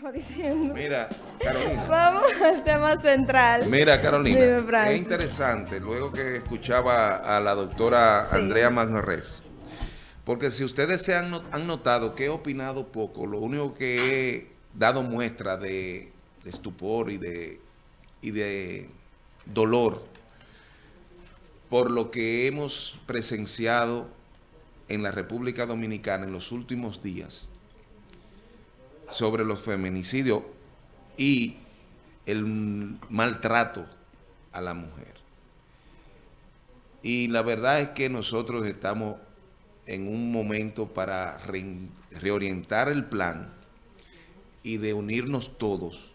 estaba diciendo. Mira, Carolina. Vamos al tema central. Mira, Carolina, es interesante, luego que escuchaba a la doctora Andrea Manjarres, porque si ustedes se han notado que he opinado poco, lo único que he dado muestra de estupor y de dolor por lo que hemos presenciado en la República Dominicana en los últimos días sobre los feminicidios y el maltrato a la mujer. Y la verdad es que nosotros estamos en un momento para reorientar el plan y de unirnos todos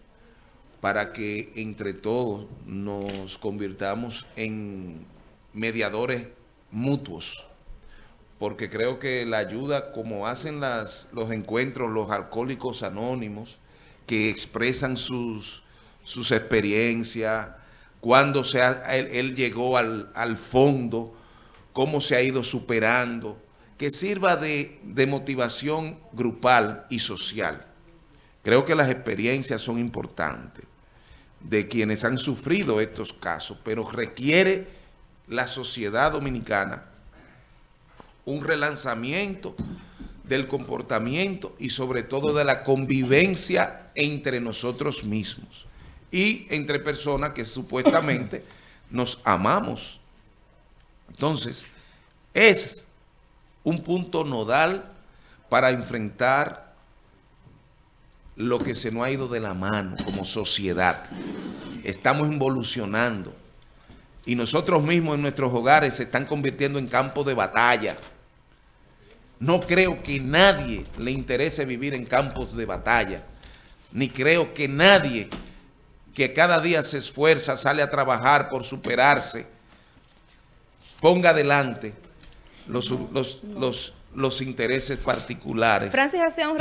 para que entre todos nos convirtamos en mediadores mutuos, porque creo que la ayuda, como hacen los encuentros, los alcohólicos anónimos, que expresan sus experiencias, cuando él llegó al fondo, cómo se ha ido superando, que sirva de motivación grupal y social. Creo que las experiencias son importantes de quienes han sufrido estos casos, pero requiere la sociedad dominicana un relanzamiento del comportamiento y sobre todo de la convivencia entre nosotros mismos y entre personas que supuestamente nos amamos. Entonces, es un punto nodal para enfrentar lo que se nos ha ido de la mano como sociedad. Estamos involucionando y nosotros mismos en nuestros hogares se están convirtiendo en campos de batalla. No creo que nadie le interese vivir en campos de batalla, ni creo que nadie que cada día se esfuerza, sale a trabajar por superarse, ponga adelante los intereses particulares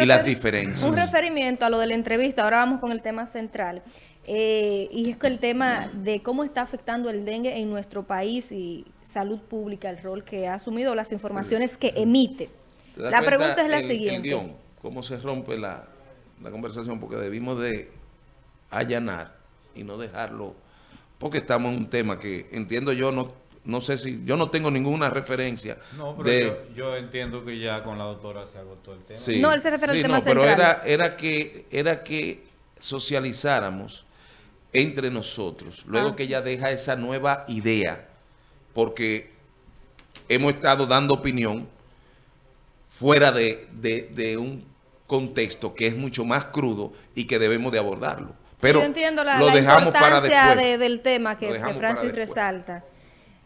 y las diferencias. Un referimiento a lo de la entrevista, ahora vamos con el tema central. Y es que el tema de cómo está afectando el dengue en nuestro país y salud pública, el rol que ha asumido, las informaciones que emite. La pregunta es la siguiente. Guión, ¿cómo se rompe la conversación? Porque debimos de allanar y no dejarlo, porque estamos en un tema que entiendo yo, no sé si, yo no tengo ninguna referencia. No, pero yo entiendo que ya con la doctora se agotó el tema. Sí, no, él se refiere al tema central. Pero era que socializáramos entre nosotros, luego que ella deja esa nueva idea, porque hemos estado dando opinión fuera de un contexto que es mucho más crudo y que debemos de abordarlo. Pero sí, yo entiendo lo dejamos para después. Del tema que Francis resalta.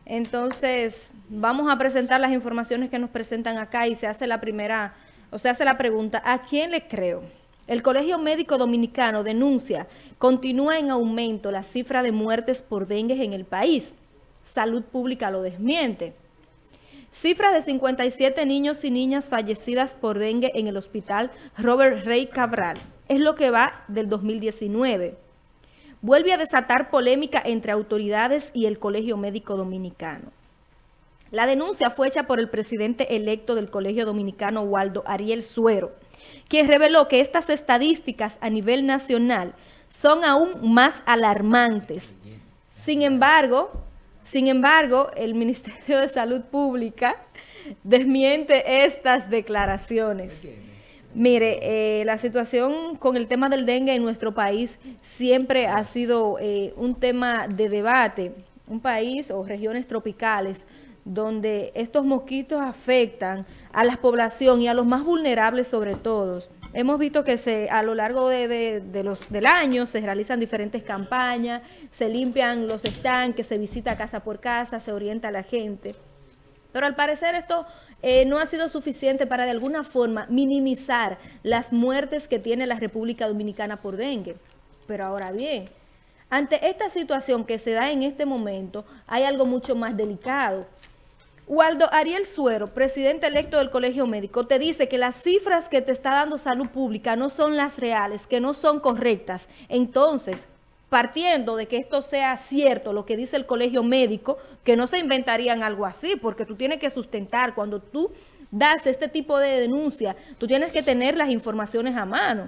Entonces, vamos a presentar las informaciones que nos presentan acá y se hace la primera, o se hace la pregunta, ¿a quién le creo? El Colegio Médico Dominicano denuncia, continúa en aumento la cifra de muertes por dengue en el país. Salud Pública lo desmiente. Cifra de 57 niños y niñas fallecidas por dengue en el hospital Robert Rey Cabral. Es lo que va del 2019. Vuelve a desatar polémica entre autoridades y el Colegio Médico Dominicano. La denuncia fue hecha por el presidente electo del Colegio Dominicano, Waldo Ariel Suero, quien reveló que estas estadísticas a nivel nacional son aún más alarmantes. Sin embargo, el Ministerio de Salud Pública desmiente estas declaraciones. Mire, la situación con el tema del dengue en nuestro país siempre ha sido un tema de debate. Un país o regiones tropicales donde estos mosquitos afectan a la población y a los más vulnerables sobre todo. Hemos visto que a lo largo del año se realizan diferentes campañas, se limpian los estanques, se visita casa por casa, se orienta a la gente. Pero al parecer esto no ha sido suficiente para de alguna forma minimizar las muertes que tiene la República Dominicana por dengue. Pero ahora bien, ante esta situación que se da en este momento, hay algo mucho más delicado. Waldo Ariel Suero, presidente electo del Colegio Médico, te dice que las cifras que te está dando Salud Pública no son las reales, que no son correctas. Entonces, partiendo de que esto sea cierto, lo que dice el Colegio Médico, que no se inventarían algo así, porque tú tienes que sustentar, cuando tú das este tipo de denuncia, tú tienes que tener las informaciones a mano.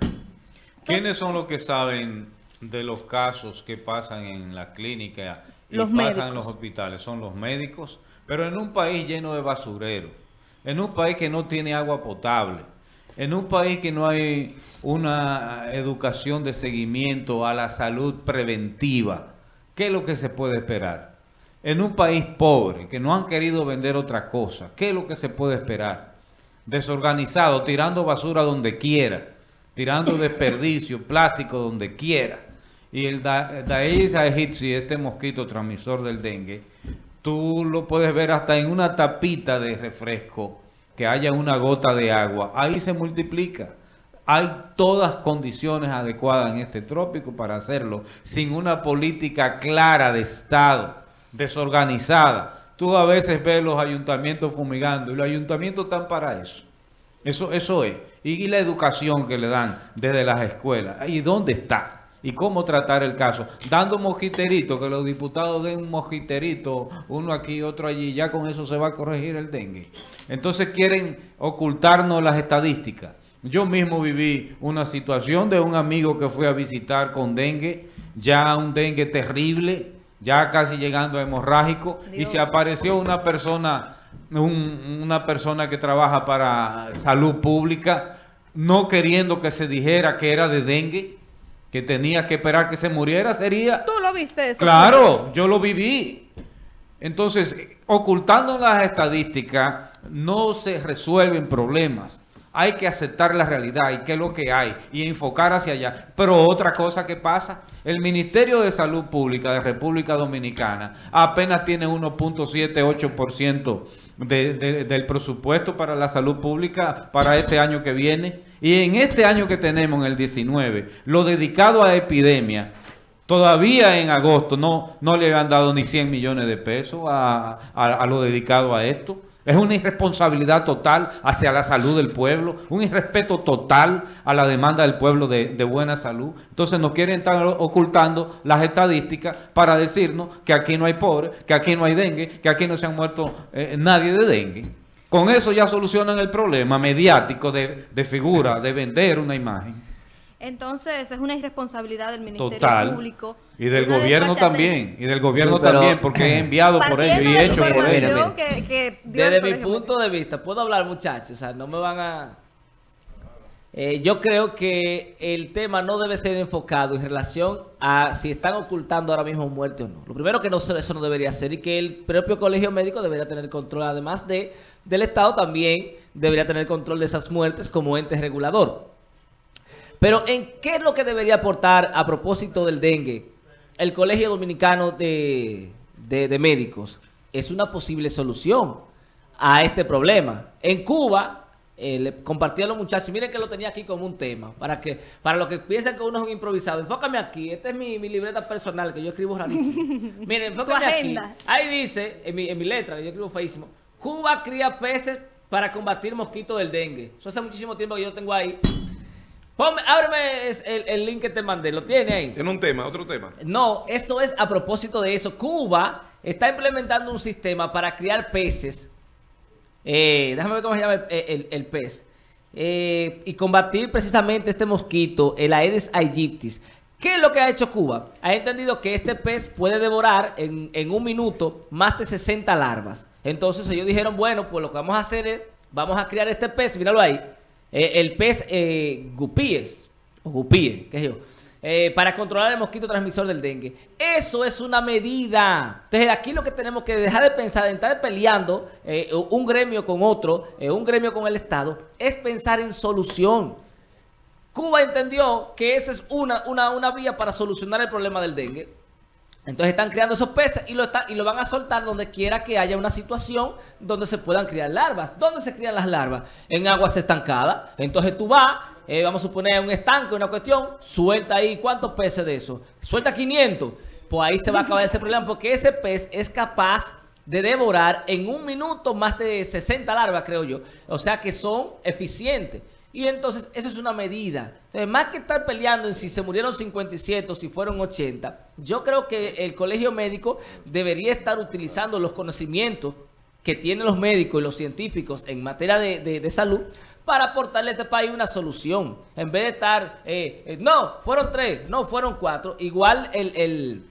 ¿Quiénes son los que saben de los casos que pasan en la clínica y los pasan médicos en los hospitales? Son los médicos, pero en un país lleno de basureros, en un país que no tiene agua potable, en un país que no hay una educación de seguimiento a la salud preventiva, ¿qué es lo que se puede esperar? En un país pobre, que no han querido vender otra cosa, ¿qué es lo que se puede esperar? Desorganizado, tirando basura donde quiera, tirando desperdicio, plástico donde quiera. Y el Aedes aegypti, este mosquito transmisor del dengue, tú lo puedes ver hasta en una tapita de refresco, que haya una gota de agua, ahí se multiplica. Hay todas condiciones adecuadas en este trópico para hacerlo, sin una política clara de Estado, desorganizada. Tú a veces ves los ayuntamientos fumigando, y los ayuntamientos están para eso. Eso es. Y la educación que le dan desde las escuelas. ¿Y dónde está? ¿Y cómo tratar el caso? Dando mosquiterito, que los diputados den un mosquiterito, uno aquí, otro allí, ya con eso se va a corregir el dengue. Entonces quieren ocultarnos las estadísticas. Yo mismo viví una situación de un amigo que fui a visitar con dengue, ya un dengue terrible, ya casi llegando a hemorrágico, Dios, y se apareció una persona, una persona que trabaja para salud pública, no queriendo que se dijera que era de dengue, que tenía que esperar que se muriera, sería... ¿Tú lo viste eso? Claro, yo lo viví. Entonces, ocultando las estadísticas, no se resuelven problemas. Hay que aceptar la realidad y qué es lo que hay y enfocar hacia allá. Pero otra cosa que pasa, el Ministerio de Salud Pública de República Dominicana apenas tiene 1.78% del presupuesto para la salud pública para este año que viene. Y en este año que tenemos, en el 19, lo dedicado a epidemia, todavía en agosto no le han dado ni 100 millones de pesos a lo dedicado a esto. Es una irresponsabilidad total hacia la salud del pueblo, un irrespeto total a la demanda del pueblo de buena salud. Entonces nos quieren estar ocultando las estadísticas para decirnos que aquí no hay pobres, que aquí no hay dengue, que aquí no se han muerto nadie de dengue. Con eso ya solucionan el problema mediático de figura, de vender una imagen. Entonces es una irresponsabilidad del Ministerio Público. Y del gobierno también, porque es enviado por ellos y hecho por ellos. Desde mi punto de vista, puedo hablar, muchachos, o sea, no me van a... yo creo que el tema no debe ser enfocado en relación a si están ocultando ahora mismo muertes o no. Lo primero que no, eso no debería ser, y que el propio Colegio Médico debería tener control, además del Estado también debería tener control de esas muertes como ente regulador. Pero ¿en qué es lo que debería aportar a propósito del dengue el Colegio Dominicano de Médicos? Es una posible solución a este problema. En Cuba... le compartí a los muchachos, miren que lo tenía aquí como un tema, para los que piensan que uno es un improvisado, enfócame aquí, esta es mi libreta personal, que yo escribo rarísimo. Miren, enfócame aquí, ahí dice, en mi letra, que yo escribo feísimo, Cuba cría peces para combatir mosquitos del dengue. Eso hace muchísimo tiempo que yo lo tengo ahí. Ábreme el link que te mandé, ¿lo tiene ahí? Tiene un tema, otro tema. No, eso es a propósito de eso. Cuba está implementando un sistema para criar peces. Déjame ver cómo se llama el pez, y combatir precisamente este mosquito, el Aedes aegypti. ¿Qué es lo que ha hecho Cuba? Ha entendido que este pez puede devorar en un minuto más de 60 larvas. Entonces ellos dijeron, bueno, pues lo que vamos a hacer es, vamos a criar este pez, míralo ahí, el pez gupíes, qué sé yo, para controlar el mosquito transmisor del dengue. Eso es una medida. Entonces aquí lo que tenemos que dejar de pensar en estar peleando un gremio con otro, un gremio con el Estado, es pensar en solución. Cuba entendió que esa es una vía para solucionar el problema del dengue. Entonces están criando esos peces y lo van a soltar donde quiera que haya una situación donde se puedan criar larvas. ¿Dónde se crían las larvas? En aguas estancadas. Entonces tú vas, vamos a suponer un estanque, una cuestión, suelta ahí, ¿cuántos peces de eso? Suelta 500. Pues ahí se va a acabar ese problema, porque ese pez es capaz de devorar en un minuto más de 60 larvas, creo yo. O sea que son eficientes. Y entonces eso es una medida. Entonces, más que estar peleando en si se murieron 57 o si fueron 80, yo creo que el Colegio Médico debería estar utilizando los conocimientos que tienen los médicos y los científicos en materia de salud para aportarle a este país una solución. En vez de estar, no, fueron 3, no, fueron 4. Igual el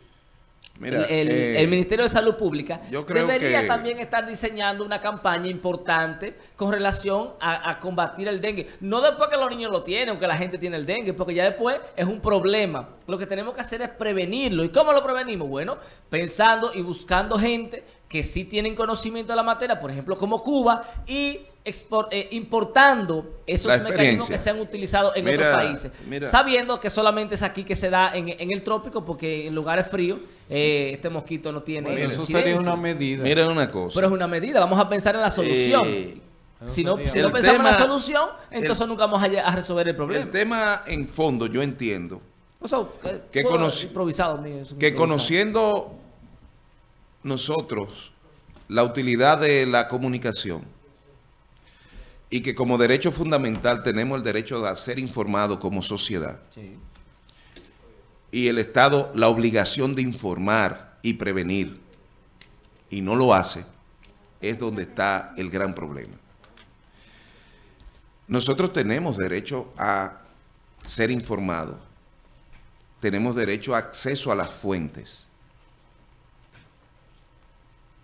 Ministerio de Salud Pública debería también estar diseñando una campaña importante con relación a combatir el dengue. No después que los niños lo tienen o que la gente tiene el dengue, porque ya después es un problema. Lo que tenemos que hacer es prevenirlo. ¿Y cómo lo prevenimos? Bueno, pensando y buscando gente que sí tienen conocimiento de la materia, por ejemplo, como Cuba, y importando esos mecanismos que se han utilizado en otros países, sabiendo que solamente es aquí que se da en el trópico, porque en lugares fríos este mosquito no tiene eso sería una medida. Mira una cosa. Pero es una medida, vamos a pensar en la solución. Si no pensamos en la solución, entonces nunca vamos a resolver el problema. El tema en fondo, yo entiendo. O sea, que conociendo nosotros la utilidad de la comunicación y que como derecho fundamental tenemos el derecho de ser informado como sociedad, y el Estado la obligación de informar y prevenir, y no lo hace, es donde está el gran problema. Nosotros tenemos derecho a ser informados, tenemos derecho a acceso a las fuentes,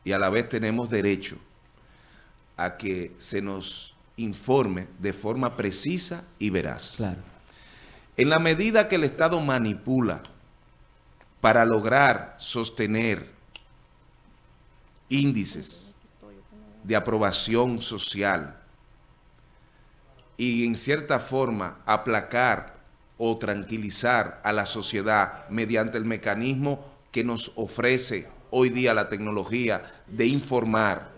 y a la vez tenemos derecho a que se nos informe de forma precisa y veraz. Claro. En la medida que el Estado manipula para lograr sostener índices de aprobación social y en cierta forma aplacar o tranquilizar a la sociedad mediante el mecanismo que nos ofrece hoy día la tecnología de informar,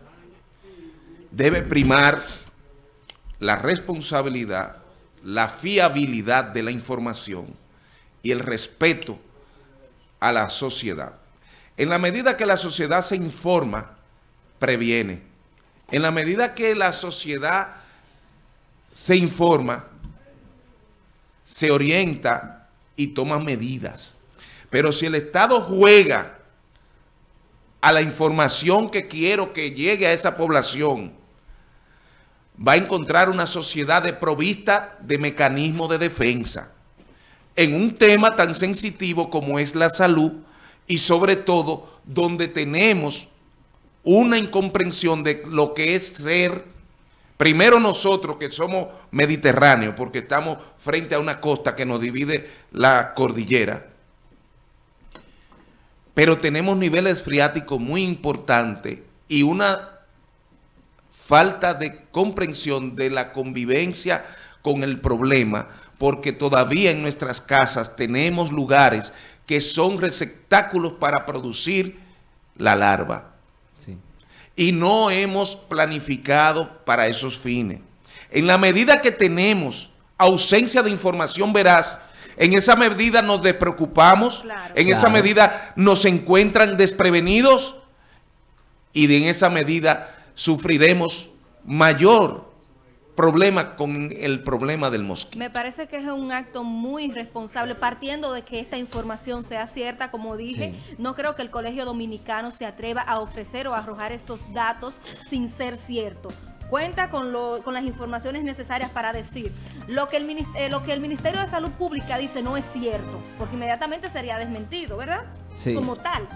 debe primar la responsabilidad, la fiabilidad de la información y el respeto a la sociedad. En la medida que la sociedad se informa, previene. En la medida que la sociedad se informa, se orienta y toma medidas. Pero si el Estado juega a la información que quiero que llegue a esa población, va a encontrar una sociedad desprovista de mecanismos de defensa en un tema tan sensitivo como es la salud, y sobre todo donde tenemos una incomprensión de lo que es ser, primero nosotros que somos mediterráneos, porque estamos frente a una costa que nos divide la cordillera, pero tenemos niveles freáticos muy importantes y una falta de comprensión de la convivencia con el problema, porque todavía en nuestras casas tenemos lugares que son receptáculos para producir la larva. Y no hemos planificado para esos fines. En la medida que tenemos ausencia de información veraz, en esa medida nos despreocupamos, esa medida nos encuentran desprevenidos y en esa medida sufriremos mayor problema con el problema del mosquito. Me parece que es un acto muy irresponsable, partiendo de que esta información sea cierta, como dije, no creo que el Colegio Dominicano se atreva a ofrecer o a arrojar estos datos sin ser cierto. Cuenta con las informaciones necesarias para decir lo que el Ministerio de Salud Pública dice no es cierto, porque inmediatamente sería desmentido, ¿verdad? Sí. Como tal.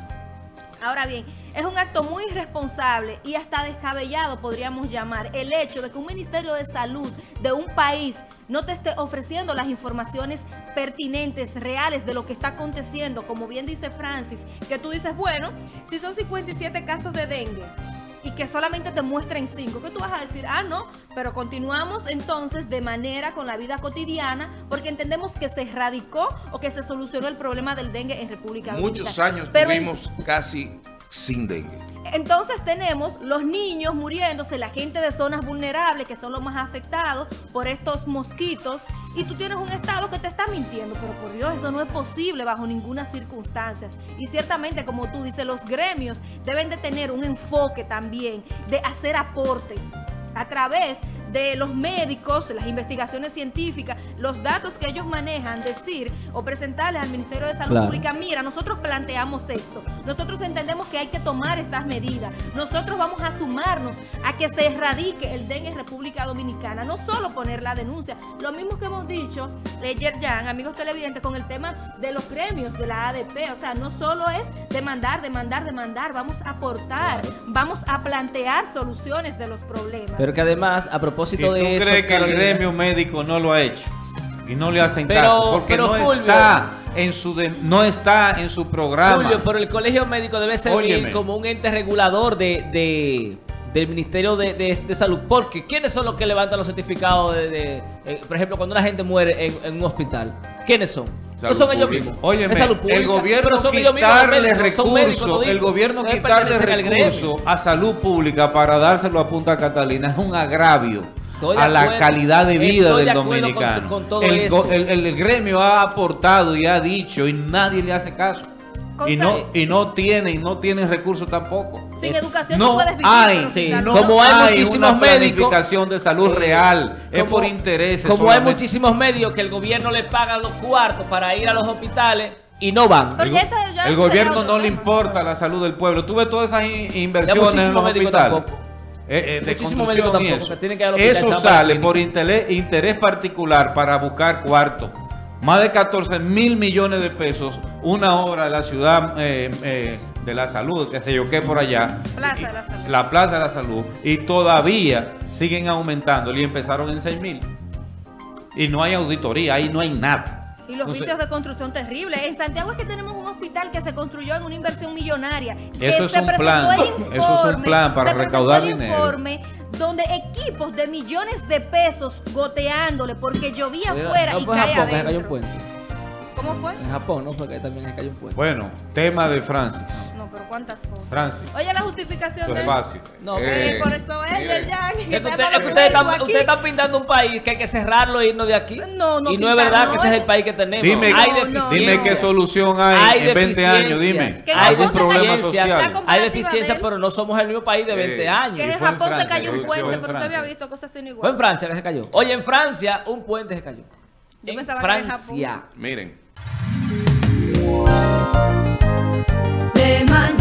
Ahora bien, es un acto muy irresponsable y hasta descabellado, podríamos llamar, el hecho de que un Ministerio de Salud de un país no te esté ofreciendo las informaciones pertinentes, reales, de lo que está aconteciendo. Como bien dice Francis, que tú dices, bueno, si son 57 casos de dengue, y que solamente te muestren 5, que tú vas a decir, ah, no, pero continuamos entonces de manera con la vida cotidiana, porque entendemos que se erradicó o que se solucionó el problema del dengue en República Dominicana. Muchos años tuvimos casi sin dengue. Entonces tenemos los niños muriéndose, la gente de zonas vulnerables que son los más afectados por estos mosquitos, y tú tienes un Estado que te está mintiendo, pero por Dios, eso no es posible bajo ninguna circunstancia. Y ciertamente, como tú dices, los gremios deben de tener un enfoque también de hacer aportes a través de los médicos, las investigaciones científicas, los datos que ellos manejan, decir o presentarles al Ministerio de Salud Pública, mira, nosotros planteamos esto, nosotros entendemos que hay que tomar estas medidas, nosotros vamos a sumarnos a que se erradique el dengue en República Dominicana, no solo poner la denuncia, lo mismo que hemos dicho, Yerjan, amigos televidentes, con el tema de los premios de la ADP, o sea, no solo es demandar, vamos a aportar, vamos a plantear soluciones de los problemas. Pero que además, a propósito de eso... ¿Tú crees que el gremio médico no lo ha hecho? Y no le hacen caso, porque no está... no está en su programa. Julio, pero el Colegio Médico debe servir como un ente regulador del Ministerio de Salud. Porque ¿quiénes son los que levantan los certificados por ejemplo, cuando una gente muere en un hospital? ¿Quiénes son? Salud no son ellos mismos. Óyeme, salud pública, el gobierno quitarle recursos, el gobierno quitarle recursos a salud pública para dárselo a Punta Catalina es un agravio a la calidad de vida del dominicano. El gremio ha aportado y ha dicho y nadie le hace caso. Y no tienen recursos tampoco. Sin educación no puedes vivir. Como hay muchísimos médicos, planificación de salud real, es por intereses. Como solamente. Hay muchísimos médicos que el gobierno le paga los cuartos para ir a los hospitales y no van. El gobierno no le importa la salud del pueblo. Tú ves todas esas inversiones en los hospitales. Muchísimo médico tampoco, eso sale por interés particular para buscar cuarto. Más de 14.000 millones de pesos una obra de la ciudad de la salud, que sé yo qué por allá, Plaza de la Salud. La Plaza de la Salud, y todavía siguen aumentando y empezaron en 6.000 y no hay auditoría, ahí no hay nada. Y los vicios de construcción terribles. En Santiago es que tenemos un hospital que se construyó en una inversión millonaria. Eso es un plan. Eso es un plan para recaudar dinero. Donde equipos de millones de pesos goteándole porque llovía afuera y caía adentro. ¿Cómo fue? En Japón, ¿no? Porque también se cayó un puente. Bueno, tema de Francis. No, pero ¿cuántas cosas? Francis. Oye, la justificación de... No, por eso es ustedes están pintando un país que hay que cerrarlo e irnos de aquí. No, y no es verdad que ese es el país que tenemos. Dime qué solución hay en 20 años, dime. Hay deficiencias, pero no somos el mismo país de 20 años. Que en Japón se cayó un puente, pero usted había visto cosas sin igual. Fue en Francia que se cayó. Oye, en Francia un puente se cayó. Yo pensaba que en Japón. Miren. De mañana.